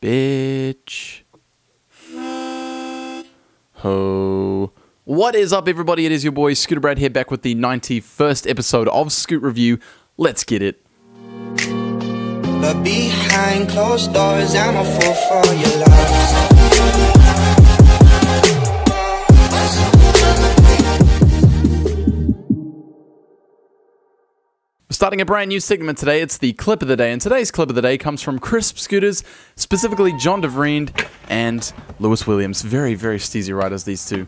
Bitch. Ho. What is up, everybody? It is your boy Scooter Brad here, back with the 91st episode of Scoot Review. Let's get it. But behind closed doors, I'm a fool for your lives. Starting a brand new segment today, it's the clip of the day, and today's clip of the day comes from Crisp Scooters, specifically John DeVreend and Lewis Williams. Very, very steezy riders, these two.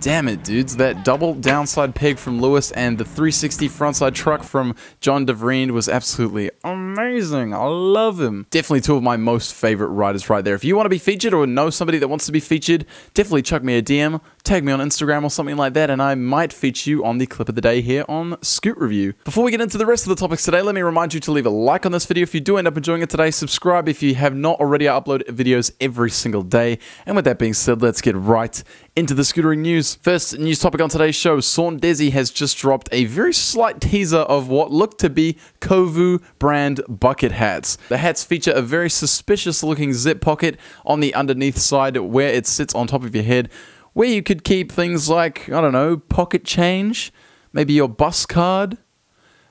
Damn it, dudes. That double downside peg from Lewis and the 360 frontside truck from John DeVreend was absolutely amazing. I love him. Definitely two of my most favorite riders right there. If you want to be featured or know somebody that wants to be featured, definitely chuck me a DM, tag me on Instagram or something like that, and I might feature you on the clip of the day here on Scoot Review. Before we get into the rest of the topics today, let me remind you to leave a like on this video if you do end up enjoying it today. Subscribe if you have not already. I upload videos every single day. And with that being said, let's get right into the scootering news. First news topic on today's show, SaunDesi has just dropped a very slight teaser of what looked to be Kovu brand bucket hats. The hats feature a very suspicious looking zip pocket on the underneath side where it sits on top of your head, where you could keep things like, I don't know, pocket change, maybe your bus card,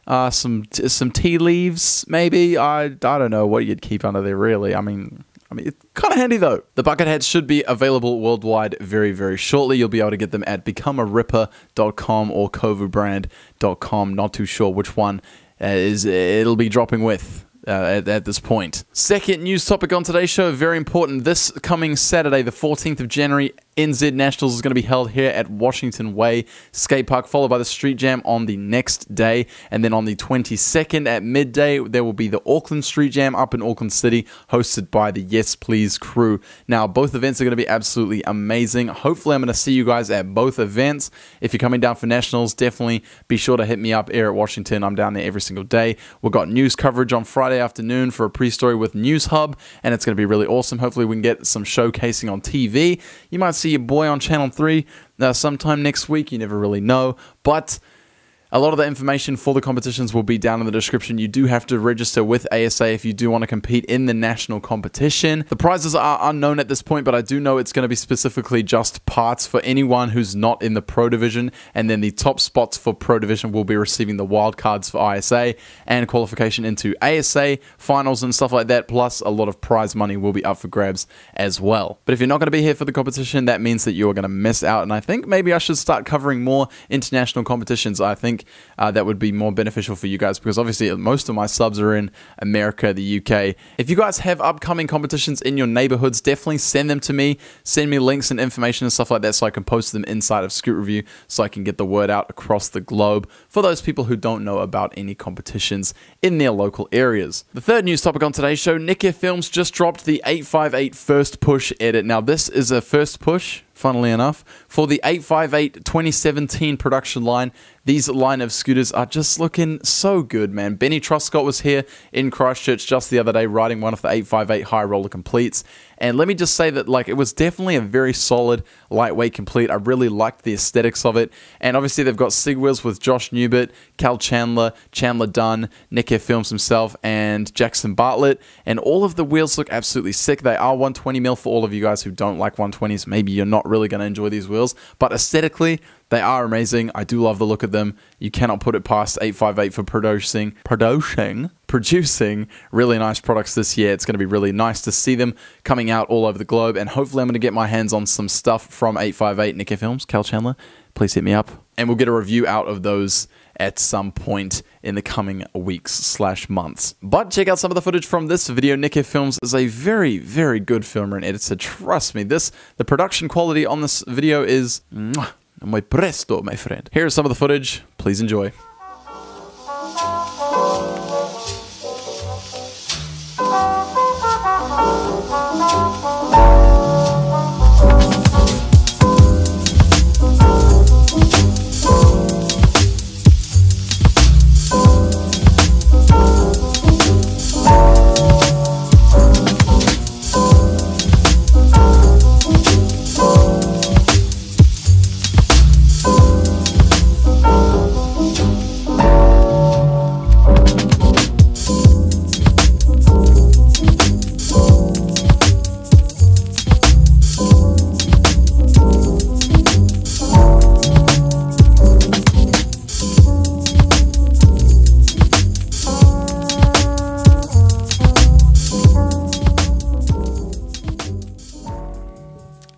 some tea leaves, maybe. I don't know what you'd keep under there really. I mean, it's kind of handy though. The bucket hats should be available worldwide very, very shortly. You'll be able to get them at becomearipper.com or kovubrand.com. Not too sure which one it'll be dropping with at this point. Second news topic on today's show, very important. This coming Saturday, the 14th of January, NZ Nationals is going to be held here at Washington Way Skate Park, followed by the Street Jam on the next day. And then on the 22nd at midday, there will be the Auckland Street Jam up in Auckland City, hosted by the Yes Please crew. Now, both events are going to be absolutely amazing. Hopefully, I'm going to see you guys at both events. If you're coming down for Nationals, definitely be sure to hit me up here at Washington. I'm down there every single day. We've got news coverage on Friday afternoon for a pre-story with News Hub, and it's going to be really awesome. Hopefully, we can get some showcasing on TV. You might see your boy on Channel 3 sometime next week. You never really know, but a lot of the information for the competitions will be down in the description. You do have to register with ASA if you do want to compete in the national competition. The prizes are unknown at this point, but I do know it's going to be specifically just parts for anyone who's not in the Pro Division, and then the top spots for Pro Division will be receiving the wildcards for ISA and qualification into ASA finals and stuff like that, plus a lot of prize money will be up for grabs as well. But if you're not going to be here for the competition, that means that you're going to miss out, and I think maybe I should start covering more international competitions. I think that would be more beneficial for you guys, because obviously most of my subs are in America, the UK. If you guys have upcoming competitions in your neighborhoods, definitely send them to me. Send me links and information and stuff like that so I can post them inside of Scoot Review, so I can get the word out across the globe for those people who don't know about any competitions in their local areas. The third news topic on today's show, Nikkei Films just dropped the 858 first push edit. Now this is a first push, funnily enough, for the 858 2017 production line. These line of scooters are just looking so good, man. Benny Truscott was here in Christchurch just the other day riding one of the 858 high roller completes. And let me just say that, like, it was definitely a very solid, lightweight complete. I really liked the aesthetics of it. And obviously, they've got Sig Wheels with Josh Newbert, Cal Chandler, Chandler Dunn, Nikkei Films himself, and Jackson Bartlett. And all of the wheels look absolutely sick. They are 120mm for all of you guys who don't like 120s. Maybe you're not really going to enjoy these wheels. But aesthetically, they are amazing. I do love the look of them. You cannot put it past 858 for producing really nice products this year. It's going to be really nice to see them coming out all over the globe, and hopefully I'm going to get my hands on some stuff from 858, Nikkei Films, Cal Chandler. Please hit me up, and we'll get a review out of those at some point in the coming weeks/months. But check out some of the footage from this video. Nikkei Films is a very, very good filmer and editor. Trust me, the production quality on this video is muy presto, my friend. Here is some of the footage. Please enjoy.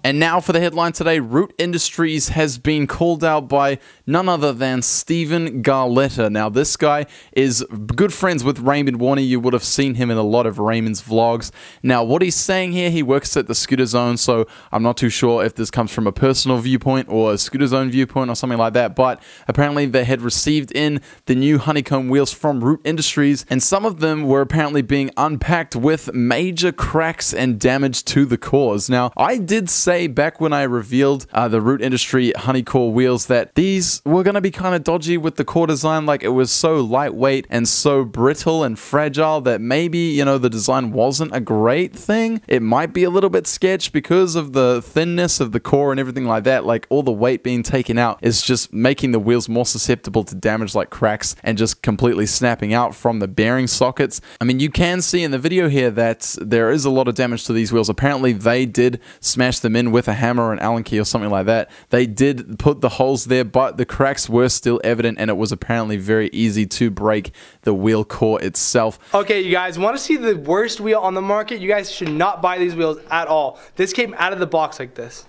And now for the headline today, Root Industries has been called out by none other than Steven Garletta. Now this guy is good friends with Raymond Warner. You would have seen him in a lot of Raymond's vlogs. Now what he's saying here, he works at the Scooter Zone, so I'm not too sure if this comes from a personal viewpoint or a Scooter Zone viewpoint or something like that, but apparently they had received in the new honeycomb wheels from Root Industries, and some of them were apparently being unpacked with major cracks and damage to the cores. Now I did say back when I revealed the Root Industry honeycore wheels that these were going to be kind of dodgy with the core design, like it was so lightweight and so brittle and fragile that maybe, you know, the design wasn't a great thing. It might be a little bit sketch because of the thinness of the core and everything like that. Like all the weight being taken out is just making the wheels more susceptible to damage like cracks and just completely snapping out from the bearing sockets. I mean, you can see in the video here that there is a lot of damage to these wheels. Apparently they did smash them in with a hammer or an Allen key or something like that. They did put the holes there, but the cracks were still evident, and it was apparently very easy to break the wheel core itself. Okay, you guys want to see the worst wheel on the market? You guys should not buy these wheels at all. This came out of the box like this.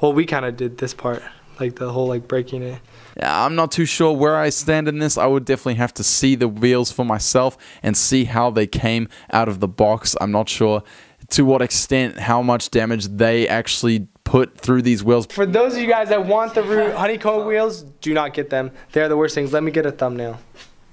Well, we kind of did this part, like the whole like breaking it. Yeah, I'm not too sure where I stand in this. I would definitely have to see the wheels for myself and see how they came out of the box. I'm not sure to what extent, how much damage they actually put through these wheels. For those of you guys that want the Root honeycomb wheels, do not get them. They're the worst things. Let me get a thumbnail.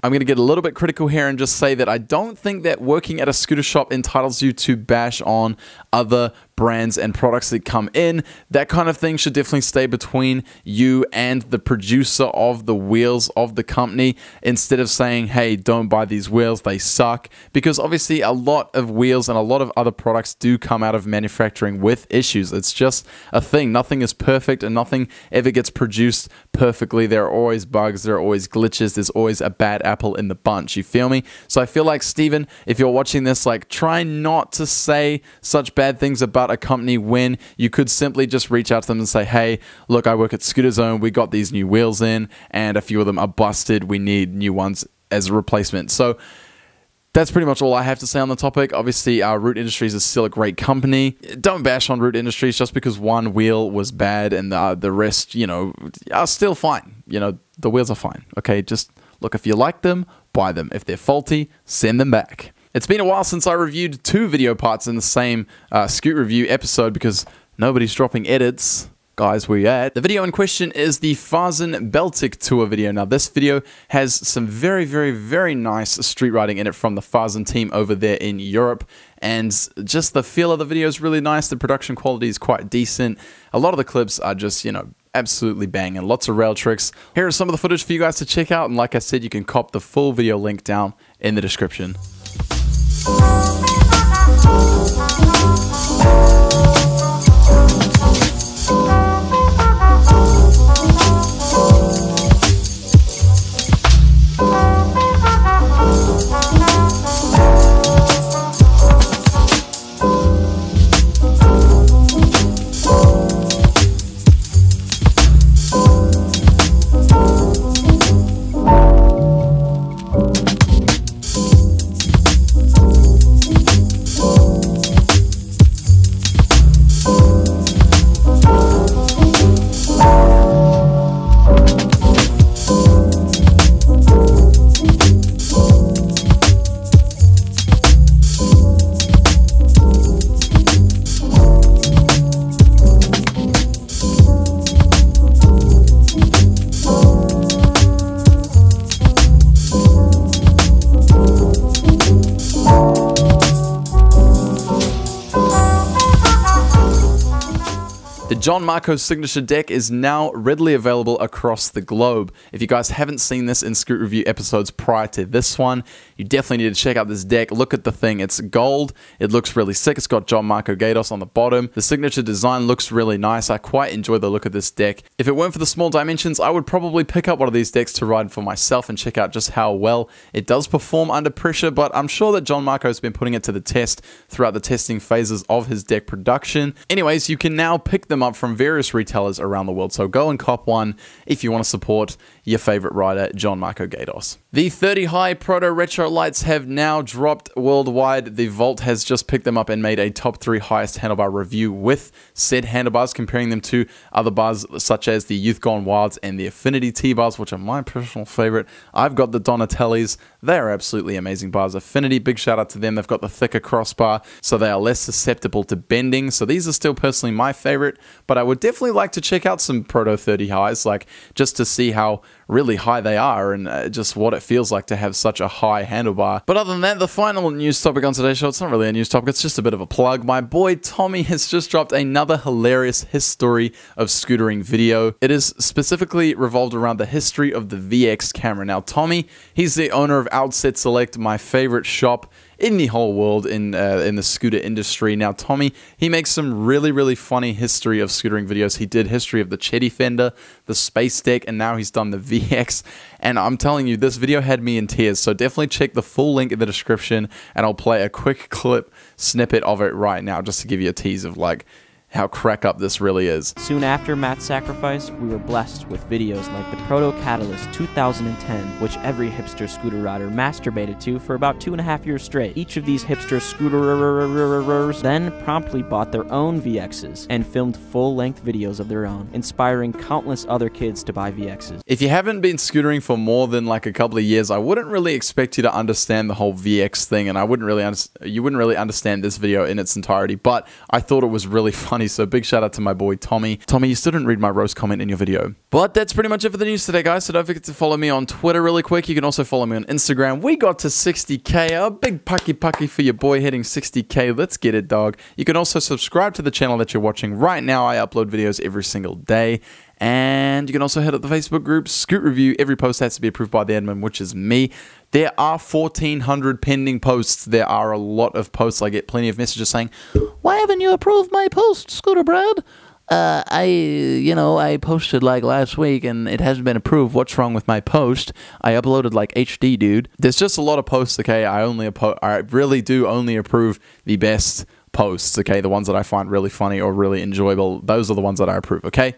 I'm going to get a little bit critical here and just say that I don't think that working at a scooter shop entitles you to bash on other brands and products that come in. That kind of thing should definitely stay between you and the producer of the wheels of the company, instead of saying, hey, don't buy these wheels, they suck. Because obviously a lot of wheels and a lot of other products do come out of manufacturing with issues. It's just a thing. Nothing is perfect and nothing ever gets produced perfectly. There are always bugs, there are always glitches, there's always a bad apple in the bunch, you feel me? So I feel like, Steven, if you're watching this, like, try not to say such bad things about a company when you could simply just reach out to them and say, hey, look, I work at Scooter Zone, we got these new wheels in and a few of them are busted, we need new ones as a replacement. So that's pretty much all I have to say on the topic. Obviously, Root Industries is still a great company. Don't bash on Root Industries just because one wheel was bad and the rest, you know, are still fine. You know, the wheels are fine, okay? Just look, if you like them, buy them. If they're faulty, send them back. It's been a while since I reviewed two video parts in the same Scoot Review episode because nobody's dropping edits. Guys, where you at? The video in question is the Fasen Baltic Tour video. Now this video has some very, very, very nice street riding in it from the Fasen team over there in Europe. And just the feel of the video is really nice. The production quality is quite decent. A lot of the clips are just, you know, absolutely banging. Lots of rail tricks. Here is some of the footage for you guys to check out. And like I said, you can cop the full video link down in the description. John Marco's signature deck is now readily available across the globe. If you guys haven't seen this in Scoot Review episodes prior to this one, you definitely need to check out this deck. Look at the thing. It's gold. It looks really sick. It's got John Marco Gados on the bottom. The signature design looks really nice. I quite enjoy the look of this deck. If it weren't for the small dimensions, I would probably pick up one of these decks to ride for myself and check out just how well it does perform under pressure, but I'm sure that John Marco's been putting it to the test throughout the testing phases of his deck production. Anyways, you can now pick them up from various retailers around the world, so go and cop one if you want to support your favorite rider, John Marco Gados. The 30 high proto retro lights have now dropped worldwide. The Vault has just picked them up and made a top 3 highest handlebar review with said handlebars, comparing them to other bars such as the Youth Gone Wilds and the Affinity T-Bars, which are my personal favorite. I've got the Donatellis. They are absolutely amazing bars. Affinity, big shout out to them. They've got the thicker crossbar, so they are less susceptible to bending. So these are still personally my favorite, but I would definitely like to check out some proto 30 highs, like just to see how really high they are and just what it feels like to have such a high handlebar. But other than that, the final news topic on today's show, it's not really a news topic, it's just a bit of a plug. My boy Tommy has just dropped another hilarious history of scootering video. It is specifically revolved around the history of the VX camera. Now Tommy, he's the owner of Outset Select, my favorite shop in the whole world in the scooter industry. Now Tommy, he makes some really funny history of scootering videos. He did history of the Chetty Fender, the Space Deck, and now he's done the VX. And I'm telling you, this video had me in tears. So definitely check the full link in the description, and I'll play a quick clip snippet of it right now just to give you a tease of like how crack up this really is. Soon after Matt's sacrifice, we were blessed with videos like the Proto Catalyst 2010, which every hipster scooter rider masturbated to for about 2.5 years straight. Each of these hipster scooterers then promptly bought their own VXs and filmed full-length videos of their own, inspiring countless other kids to buy VXs. If you haven't been scootering for more than like a couple of years, I wouldn't really expect you to understand the whole VX thing, and you wouldn't really understand this video in its entirety, but I thought it was really funny. So big shout out to my boy Tommy. Tommy, you still didn't read my roast comment in your video. But that's pretty much it for the news today, guys. So don't forget to follow me on Twitter really quick. You can also follow me on Instagram. We got to 60K. A big pucky for your boy hitting 60K. Let's get it, dog. You can also subscribe to the channel that you're watching right now. I upload videos every single day. And you can also hit up the Facebook group, Scoot Review. Every post has to be approved by the admin, which is me. There are 1,400 pending posts. There are a lot of posts. I get plenty of messages saying, "Why haven't you approved my post, Scooter Brad? I posted like last week and it hasn't been approved. What's wrong with my post? I uploaded like HD, dude." There's just a lot of posts, okay? I really do only approve the best posts, okay? The ones that I find really funny or really enjoyable. Those are the ones that I approve, okay?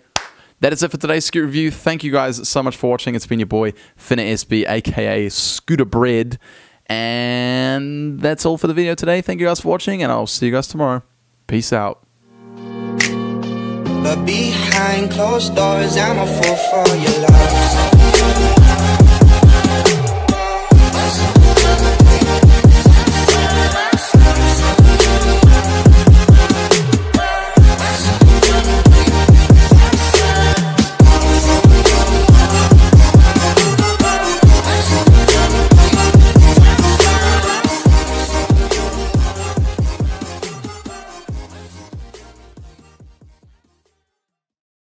That is it for today's Scoot Review. Thank you guys so much for watching. It's been your boy, FinnaSB, aka Scooter Bread. And that's all for the video today. Thank you guys for watching, and I'll see you guys tomorrow. Peace out. But behind closed doors, I'm a fool for your love.